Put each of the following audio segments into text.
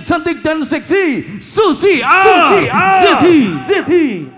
ganteng, cantik dan seksi, Susy ARZETTY.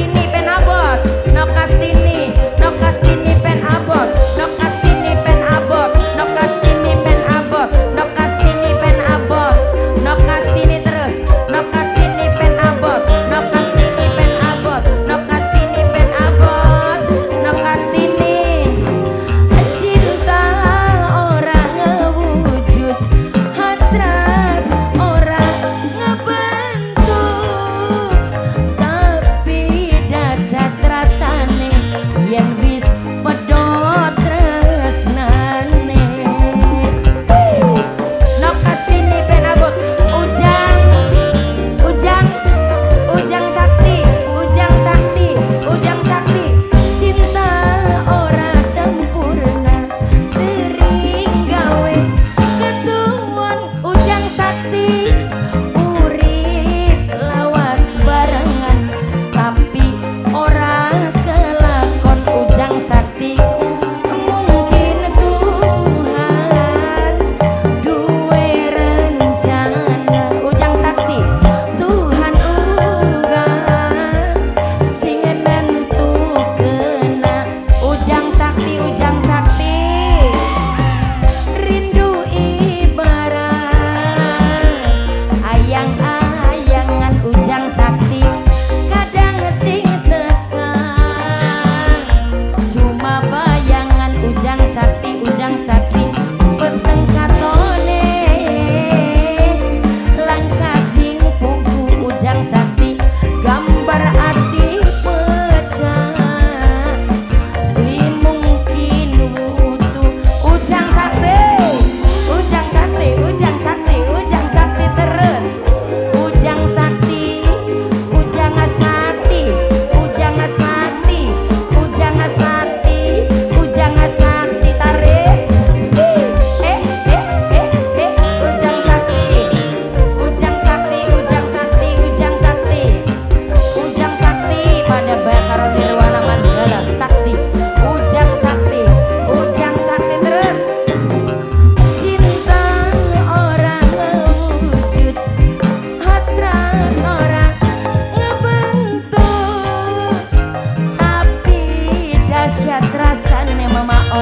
Ini penabot.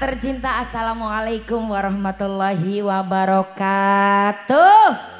Tercinta, assalamualaikum warahmatullahi wabarakatuh.